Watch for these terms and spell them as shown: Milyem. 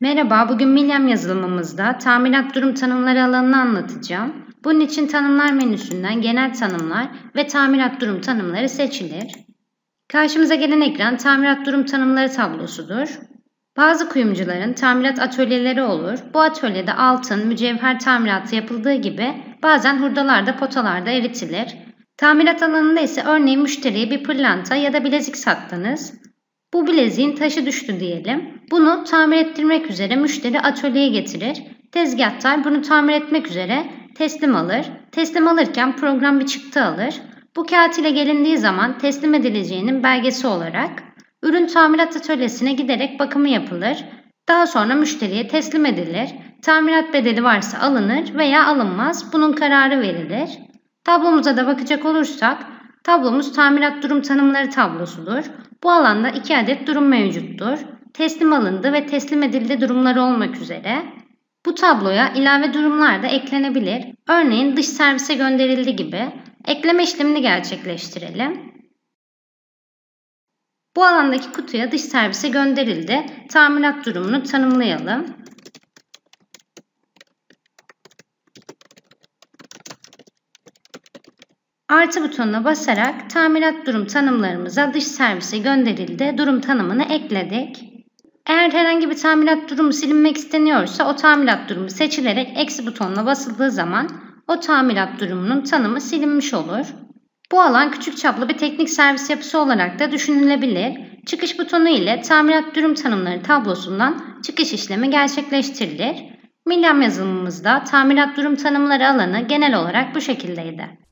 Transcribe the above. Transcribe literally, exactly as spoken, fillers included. Merhaba, bugün Milyem yazılımımızda tamirat durum tanımları alanını anlatacağım. Bunun için tanımlar menüsünden genel tanımlar ve tamirat durum tanımları seçilir. Karşımıza gelen ekran tamirat durum tanımları tablosudur. Bazı kuyumcuların tamirat atölyeleri olur. Bu atölyede altın, mücevher tamiratı yapıldığı gibi bazen hurdalarda, potalarda eritilir. Tamirat alanında ise örneğin müşteriye bir pırlanta ya da bilezik sattınız. Bu bileziğin taşı düştü diyelim. Bunu tamir ettirmek üzere müşteri atölyeye getirir. Tezgahtar bunu tamir etmek üzere teslim alır. Teslim alırken program bir çıktı alır. Bu kağıt ile gelindiği zaman teslim edileceğinin belgesi olarak ürün tamirat atölyesine giderek bakımı yapılır. Daha sonra müşteriye teslim edilir. Tamirat bedeli varsa alınır veya alınmaz. Bunun kararı verilir. Tablomuza da bakacak olursak, tablomuz tamirat durum tanımları tablosudur. Bu alanda iki adet durum mevcuttur. Teslim alındı ve teslim edildi durumları olmak üzere. Bu tabloya ilave durumlar da eklenebilir. Örneğin dış servise gönderildi gibi. Ekleme işlemini gerçekleştirelim. Bu alandaki kutuya dış servise gönderildi. Tamirat durumunu tanımlayalım. Artı butonuna basarak tamirat durum tanımlarımıza dış servise gönderildi durum tanımını ekledik. Eğer herhangi bir tamirat durumu silinmek isteniyorsa o tamirat durumu seçilerek eksi butonuna basıldığı zaman o tamirat durumunun tanımı silinmiş olur. Bu alan küçük çaplı bir teknik servis yapısı olarak da düşünülebilir. Çıkış butonu ile tamirat durum tanımları tablosundan çıkış işlemi gerçekleştirilir. Milyem yazılımımızda tamirat durum tanımları alanı genel olarak bu şekildeydi.